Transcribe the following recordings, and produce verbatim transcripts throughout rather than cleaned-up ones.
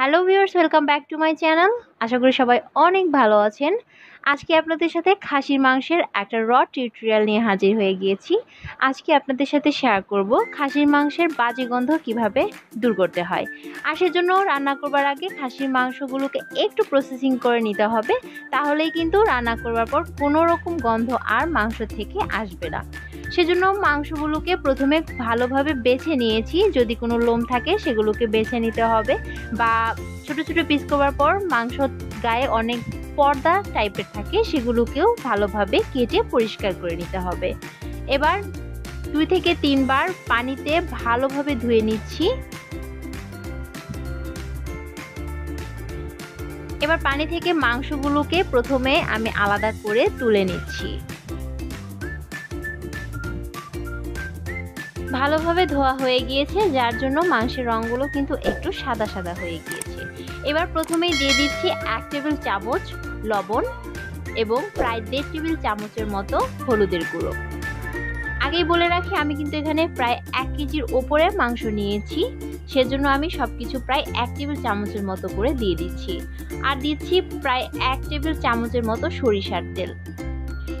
Hello viewers welcome back to my channel. आशा करी सबाई अनेक भालो आछेन। आज के आपनादेर साथे खासिर मांसेर एकटा र टिउटोरियल निये हाजिर हये गियेछि। आज के आपनादेर साथे शेयर करब खासिर मांसेर बाजे गन्ध किभाबे दूर करते हय। आर सेर जोन्नो रान्ना करबार आगे खासिर मांसगुलोके एकटु प्रसेसिंग करे निते हबे, ताहलेई किन्तु रान्ना करबार पर कोनो रकम गन्ध आर मांस थेके आसबे ना। सेजोन्नो मांसगुलोके प्रथमे भालोभाबे बेछे नियेछि। जोदि कोनो लोम थाके सेगुलोके बेछे निते हबे बा छोटो छोटो पिस करार पर मांस गाए अनेक पर्दा टाइपेर थाके सेगुलोकेओ भालोभाबे केटे परिष्कार करे निते हबे। एबार दुई थेके तीन बार पानीते भालोभाबे धुए निच्छि। एबार पानी थेके मांसगुलोके प्रथमे आमी आलादा करे तुले निच्छि। ভালোভাবে ধোয়া হয়ে গিয়েছে, যার জন্য মাংসের রঙগুলো কিন্তু একটু সাদা সাদা হয়ে গিয়েছে। এবার প্রথমেই দিয়ে দিচ্ছি এক টেবিল চামচ লবণ এবং প্রায় দেড় টেবিল চামচের মতো হলুদের গুঁড়ো। আগেই বলে রাখি আমি কিন্তু এখানে প্রায় এক কেজির ওপরে মাংস নিয়েছি, সেজন্য আমি সব কিছু প্রায় এক টেবিল চামচের মতো করে দিয়ে দিচ্ছি। আর দিচ্ছি প্রায় এক টেবিল চামচের মতো সরিষার তেল।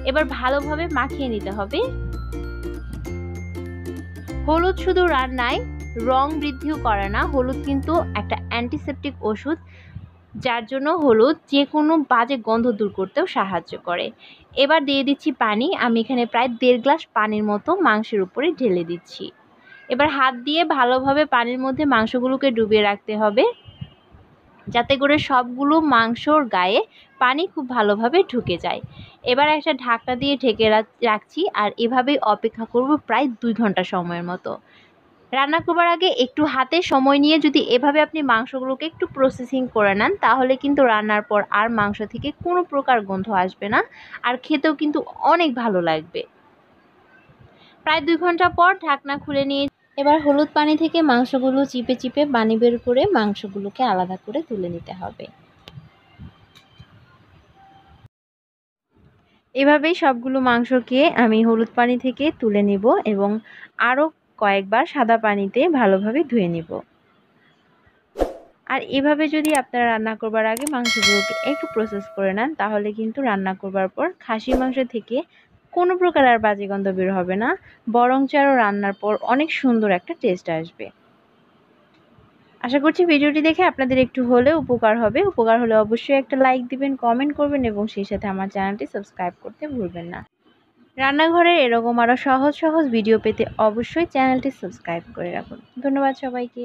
এবার ভালোভাবে মাখিয়ে নিতে হবে। হলুদ শুধু রান্নায় রং বৃদ্ধিও করে না, হলুদ কিন্তু একটা অ্যান্টিসেপটিক ওষুধ, যার জন্য হলুদ যে কোনো বাজে গন্ধ দূর করতেও সাহায্য করে। এবার দিয়ে দিচ্ছি পানি। আমি এখানে প্রায় দেড় গ্লাস পানির মতো মাংসের উপরে ঢেলে দিচ্ছি। এবার হাত দিয়ে ভালোভাবে পানির মধ্যে মাংসগুলোকে ডুবিয়ে রাখতে হবে, যাতে করে সবগুলো মাংসর গায়ে পানি খুব ভালোভাবে ঢুকে যায়। এবার একটা ঢাকনা দিয়ে ঢেকে রাখছি আর এভাবেই অপেক্ষা করব প্রায় দুই ঘন্টা সময়ের মতো। রান্না করবার আগে একটু হাতে সময় নিয়ে যদি এভাবে আপনি মাংসগুলোকে একটু প্রসেসিং করে নেন, তাহলে কিন্তু রান্নার পর আর মাংস থেকে কোনো প্রকার গন্ধ আসবে না, আর খেতেও কিন্তু অনেক ভালো লাগবে। প্রায় দুই ঘন্টা পর ঢাকনা খুলে নিয়ে এবার হলুদ পানি থেকে মাংসগুলো চিপে চিপে পানি বের করে মাংসগুলোকে আলাদা করে তুলে নিতে হবে। এভাবেই সবগুলো মাংসকে আমি হলুদ পানি থেকে তুলে নিব এবং আরও কয়েকবার সাদা পানিতে ভালোভাবে ধুয়ে নিব। আর এভাবে যদি আপনারা রান্না করবার আগে মাংসগুলোকে একটু প্রসেস করে নেন, তাহলে কিন্তু রান্না করবার পর খাসির মাংস থেকে কোনো প্রকার আর বাজে গন্ধ বের হবে না, বরঞ্চ আরও রান্নার পর অনেক সুন্দর একটা টেস্ট আসবে। আশা করছি ভিডিওটি দেখে আপনাদের একটু হলে উপকার হবে। উপকার হলে অবশ্যই একটা লাইক দিবেন, কমেন্ট করবেন এবং সেই সাথে আমার চ্যানেলটি সাবস্ক্রাইব করতে ভুলবেন না। রান্নাঘরের এরকম আরও সহজ সহজ ভিডিও পেতে অবশ্যই চ্যানেলটি সাবস্ক্রাইব করে রাখুন। ধন্যবাদ সবাইকে।